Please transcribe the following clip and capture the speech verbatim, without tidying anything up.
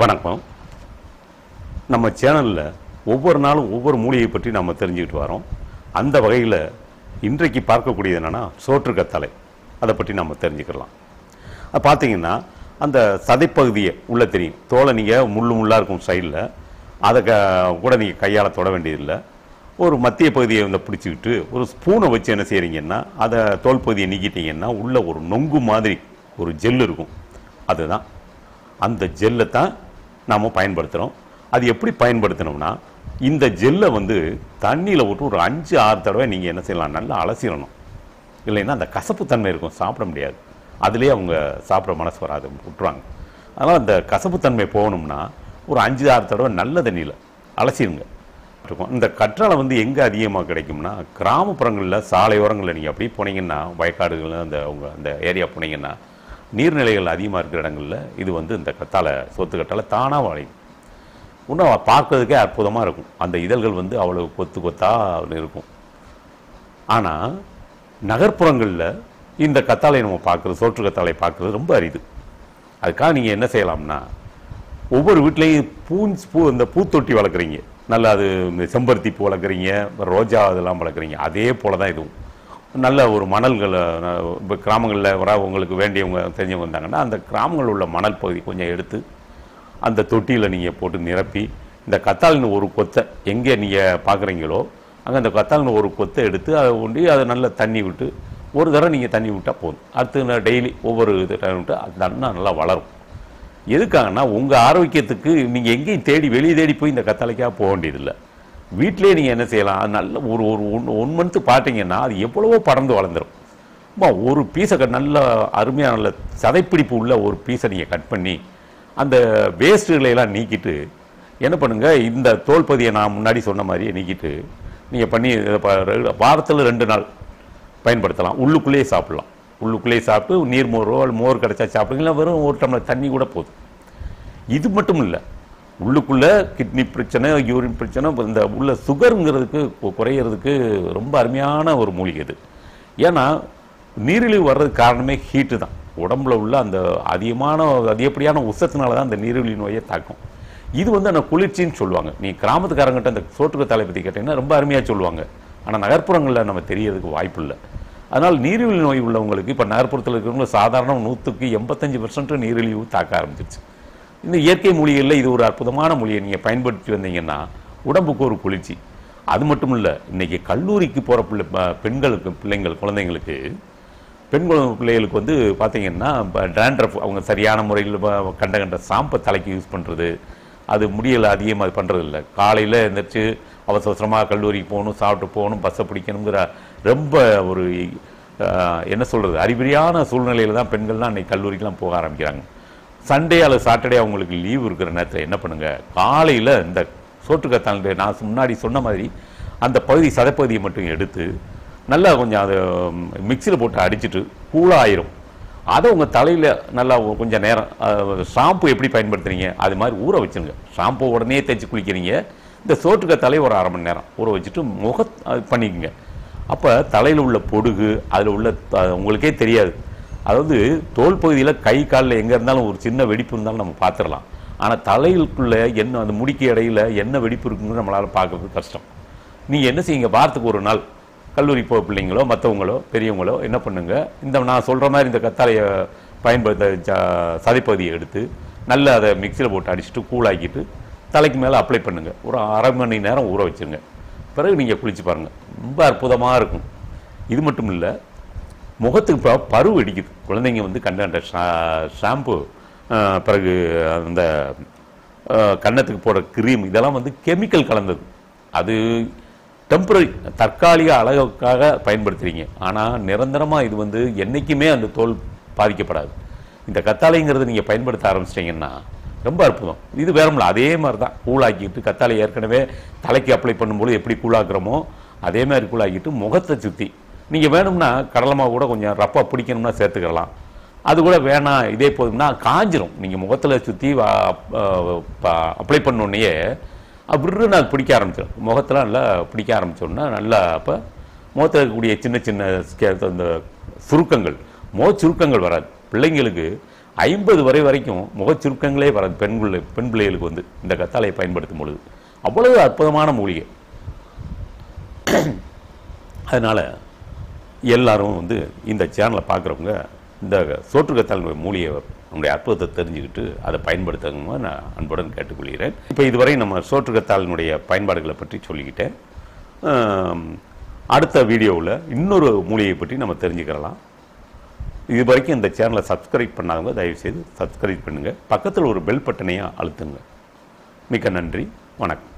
வணக்கம். நம்ம சேனலில் ஒவ்வொரு நாளும் ஒவ்வொரு மூலிகையை பற்றி நம்ம தெரிஞ்சுக்கிட்டு வரோம். அந்த வகையில் இன்றைக்கு பார்க்கக்கூடியது என்னென்னா சோற்றுக்கத்தலை. அதை பற்றி நம்ம தெரிஞ்சுக்கலாம். அது பார்த்திங்கன்னா அந்த சதைப்பகுதியை உள்ளே தெரியும். தோலை நீங்கள் முள் முள்ளாக இருக்கும் சைடில் அதை க கூட நீங்கள் கையால் தொட வேண்டியதில்லை. ஒரு மத்திய பகுதியை வந்து பிடிச்சிக்கிட்டு ஒரு ஸ்பூனை வச்சு என்ன செய்கிறீங்கன்னா அதை தோல் பகுதியை நீக்கிட்டிங்கன்னா உள்ளே ஒரு நொங்கு மாதிரி ஒரு ஜெல் இருக்கும். அதுதான் அந்த ஜெல்லை தான் நாம் பயன்படுத்துகிறோம். அது எப்படி பயன்படுத்தணும்னா இந்த ஜெல்லை வந்து தண்ணியில் விட்டு ஒரு அஞ்சு ஆறு தடவை நீங்கள் என்ன செய்யலாம், நல்லா அலசிடணும். இல்லைன்னா அந்த கசப்புத்தன்மை இருக்கும், சாப்பிட முடியாது. அதுலேயே அவங்க சாப்பிட்ற மனசு வராது, விட்டுறாங்க. அதனால் அந்த கசப்புத்தன்மை போகணும்னா ஒரு அஞ்சு ஆறு தடவை நல்ல தண்ணியில் அலசிடுங்க இருக்கும். இந்த கற்றாழை வந்து எங்கே அதிகமாக கிடைக்கும்னா கிராமப்புறங்களில் சாலையோரங்களில் நீங்கள் அப்படி போனீங்கன்னா வயக்காடுகளில் அந்த அவங்க அந்த ஏரியா போனீங்கன்னா நீர்நிலைகள் அதிகமாக இருக்கிற இடங்களில் இது வந்து இந்த கத்தாழை சோத்து கத்தாழை தானாக வளையும். இன்னும் பார்க்கறதுக்கே அற்புதமாக இருக்கும். அந்த இதழ்கள் வந்து அவ்வளோ கொத்து கொத்தாக இருக்கும். ஆனால் நகர்ப்புறங்களில் இந்த கத்தாழை நம்ம பார்க்குறது, சோற்று கத்தாழை பார்க்குறது ரொம்ப அரிது. அதுக்காக நீங்கள் என்ன செய்யலாம்னா ஒவ்வொரு வீட்லேயும் பூஞ்ச் பூ இந்த பூத்தொட்டி வளர்க்குறீங்க, நல்லா அது செம்பருத்தி பூ வளர்க்குறீங்க, ரோஜா இதெல்லாம் வளர்க்குறீங்க, அதே போல் தான் இதுவும் நல்ல ஒரு மணல்களை இப்போ கிராமங்களில் வர உங்களுக்கு வேண்டியவங்க தெரிஞ்சவங்க இருந்தாங்கன்னா அந்த கிராமங்களில் உள்ள மணல் பகுதி கொஞ்சம் எடுத்து அந்த தொட்டியில் நீங்கள் போட்டு நிரப்பி இந்த கத்தாழின் ஒரு கொத்தை எங்கே நீங்கள் பார்க்குறீங்களோ அங்கே அந்த கத்தாழின் ஒரு கொத்தை எடுத்து அதை ஒண்டி அதை நல்லா தண்ணி விட்டு ஒரு தடவை நீங்கள் தண்ணி விட்டால் போதும். அடுத்து டெய்லி ஒவ்வொரு இது டைம் விட்டு அந்த அண்ணா நல்லா வளரும். எதுக்காகனா உங்கள் ஆரோக்கியத்துக்கு நீங்கள் எங்கேயும் தேடி வெளியே தேடி போய் இந்த கத்தாழைக்காக போக வேண்டியதில்லை. வீட்டிலே நீங்கள் என்ன செய்யலாம், அது நல்ல ஒரு ஒரு ஒன் ஒன் மந்த்து பார்த்தீங்கன்னா அது எவ்வளவோ பறந்து வளர்ந்துடும். அம்மா ஒரு பீஸை கட் நல்ல அருமையாக நல்ல சதைப்பிடிப்பு உள்ள ஒரு பீஸை நீங்கள் கட் பண்ணி அந்த வேஸ்ட்டுகளையெல்லாம் நீக்கிட்டு என்ன பண்ணுங்கள், இந்த தோல் பகுதியை நான் முன்னாடி சொன்ன மாதிரியே நீக்கிட்டு நீங்கள் பண்ணி வாரத்தில் ரெண்டு நாள் பயன்படுத்தலாம். உள்ளுக்குள்ளேயே சாப்பிட்லாம். உள்ளுக்குள்ளேயே சாப்பிட்டு நீர் மோரோ மோர் கிடச்சா சாப்பிடுங்களா, வெறும் ஒரு டம்ளர் தண்ணி கூட போதும். இது மட்டும் இல்லை, உள்ளுக்குள்ளே கிட்னி பிரச்சனை, யூரின் பிரச்சனை, இந்த உள்ள சுகருங்கிறதுக்கு குறையிறதுக்கு ரொம்ப அருமையான ஒரு மூலிகை இது. ஏன்னா நீரிழிவு வர்றதுக்கு காரணமே ஹீட்டு தான். உடம்புல உள்ள அந்த அதிகமான அதிகப்படியான உச்சத்தினால தான் அந்த நீரிழிவு நோயை தாக்கும். இது வந்து அந்த குளிர்ச்சின்னு சொல்லுவாங்க. நீ கிராமத்துக்காரங்கிட்ட அந்த சோற்றுக்கத்தாழை பற்றி கேட்டிங்கன்னா ரொம்ப அருமையாக சொல்லுவாங்க. ஆனால் நகர்ப்புறங்களில் நம்ம தெரியறதுக்கு வாய்ப்பு இல்லை. அதனால் நீரிழிவு நோய் உள்ளவங்களுக்கு இப்போ நகர்ப்புறத்தில் இருக்கிறவங்க சாதாரண நூற்றுக்கு எண்பத்தஞ்சு பெர்சன்ட்டு நீரிழிவு தாக்க ஆரம்பிச்சிருச்சு. இந்த இயற்கை மூலிகையில் இது ஒரு அற்புதமான மூலிகை. நீங்கள் பயன்படுத்தி வந்தீங்கன்னா உடம்புக்கு ஒரு குளிர்ச்சி. அது மட்டும் இல்லை, இன்றைக்கி கல்லூரிக்கு போகிற பிள்ளை பெண்களுக்கு பிள்ளைங்கள் குழந்தைங்களுக்கு பெண் குழந்தை பிள்ளைகளுக்கு வந்து பார்த்திங்கன்னா இப்போ டாண்ட்ரஃப் அவங்க சரியான முறையில் கண்ட கண்ட சாம்பை தலைக்கு யூஸ் பண்ணுறது, அது முடியலை, அதிகமாக அது பண்ணுறதில்ல. காலையில் எழுந்திரிச்சு அவசர அவசரமாக கல்லூரிக்கு போகணும், சாப்பிட்டு போகணும், பஸ்ஸை பிடிக்கணுங்கிற ரொம்ப ஒரு என்ன சொல்கிறது அறிகுறியான சூழ்நிலையில் தான் பெண்கள்லாம் அன்றைக்கி கல்லூரிக்கெலாம் போக ஆரம்பிக்கிறாங்க. சண்டே அல்லது சாட்டர்டே அவங்களுக்கு லீவ் இருக்கிற நேரத்தில் என்ன பண்ணுங்கள், காலையில் இந்த சோற்றுக்கத்தாழை நான் முன்னாடி சொன்ன மாதிரி அந்த பகுதி சதைப்பகுதியை மட்டும் எடுத்து நல்லா கொஞ்சம் அதை மிக்சியில் போட்டு அடிச்சுட்டு கூலாக ஆயிரும். அதை உங்கள் தலையில் நல்லா கொஞ்சம் நேரம் ஷாம்பு எப்படி பயன்படுத்துகிறீங்க அது மாதிரி ஊற வச்சுருங்க. ஷாம்பு உடனே தேய்ச்சி குளிக்கிறீங்க, இந்த சோற்றுக்கத்தாழை ஒரு அரை மணி நேரம் ஊற வச்சுட்டு முக பண்ணிக்கோங்க. அப்போ தலையில் உள்ள பொடுகு அதில் உள்ள உங்களுக்கே தெரியாது. அதாவது தோல் பகுதியில் கை காலில் எங்கே இருந்தாலும் ஒரு சின்ன வெடிப்பு இருந்தாலும் நம்ம பார்த்துடலாம். ஆனால் தலையிலுக்குள்ளே என்ன அந்த முடிக்க இடையில் என்ன வெடிப்பு இருக்குங்கிறது நம்மளால் பார்க்குறது கஷ்டம். நீங்கள் என்ன செய்யுங்க, வாரத்துக்கு ஒரு நாள் கல்லூரி போக பிள்ளைங்களோ மற்றவங்களோ பெரியவங்களோ என்ன பண்ணுங்கள், இந்த நான் சொல்கிற மாதிரி இந்த கத்தாழையை பயன்படுத்த சதைப்பகுதியை எடுத்து நல்லா அதை மிக்சியில் போட்டு அடிச்சுட்டு கூழாக்கிட்டு தலைக்கு மேலே அப்ளை பண்ணுங்கள். ஒரு அரை மணி நேரம் ஊற வச்சுருங்க. பிறகு நீங்கள் குளிச்சு பாருங்கள், ரொம்ப அற்புதமாக இருக்கும். இது மட்டும் இல்லை, முகத்துக்கு இப்போ பரு வெடிக்குது குழந்தைங்க வந்து கண்ட கண்ட ஷாம்பு பிறகு அந்த கன்னத்துக்கு போடுற க்ரீம் இதெல்லாம் வந்து கெமிக்கல் கலந்தது. அது டெம்பரரி தற்காலிக அழகுக்காக பயன்படுத்துகிறீங்க. ஆனால் நிரந்தரமாக இது வந்து என்றைக்குமே அந்த தோல் பாதிக்கப்படாது. இந்த கத்தாழைங்கிறது நீங்கள் பயன்படுத்த ஆரம்பிச்சிட்டிங்கன்னா ரொம்ப அற்புதம். இது வேறமில்ல, அதே மாதிரி தான் கூழாக்கிட்டு கத்தாழை ஏற்கனவே தலைக்கு அப்ளை பண்ணும்போது எப்படி கூழாக்குறோமோ அதே மாதிரி கூழாக்கிட்டு முகத்தை சுற்றி நீங்கள் வேணும்னா கடலமாக கூட கொஞ்சம் ரப்பாக பிடிக்கணும்னா சேர்த்துக்கலாம். அது கூட வேணாம், இதே போதும்னா காஞ்சிரும். நீங்கள் முகத்தில் சுற்றி அப்ளை பண்ணோடனே அப்படின்னா அது பிடிக்க ஆரம்பிச்சிடும். முகத்தில் நல்லா பிடிக்க ஆரம்பித்தோன்னா நல்லா அப்போ முகத்தில் இருக்கக்கூடிய சின்ன சின்ன அந்த சுருக்கங்கள் முக சுருக்கங்கள் வராது. பிள்ளைங்களுக்கு ஐம்பது வரை வரைக்கும் முகச்சுருக்கங்களே வர பெண் பெண் பிள்ளைகளுக்கு வந்து இந்த கத்தாழையை பயன்படுத்தும் பொழுது அவ்வளவு அற்புதமான மூலிகை. அதனால் எல்லாரும் வந்து இந்த சேனலை பார்க்குறவங்க இந்த சோற்று கத்தாழை மூலிகை நம்முடைய அற்புதத்தை தெரிஞ்சுக்கிட்டு அதை பயன்படுத்துங்க நான் அன்புடன் கேட்டுக்கொள்கிறேன். இப்போ இதுவரை நம்ம சோற்று கத்தாழினுடைய பயன்பாடுகளை பற்றி சொல்லிக்கிட்டேன். அடுத்த வீடியோவில் இன்னொரு மூலிகை பற்றி நம்ம தெரிஞ்சுக்கலாம். இது வரைக்கும் இந்த சேனலை சப்ஸ்கிரைப் பண்ணாதவங்க தயவுசெய்து சப்ஸ்கிரைப் பண்ணுங்கள். பக்கத்தில் ஒரு பெல் பட்டனையாக அழுத்துங்க. மிக்க நன்றி, வணக்கம்.